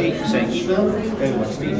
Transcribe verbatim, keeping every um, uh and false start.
ley seguido el guastín.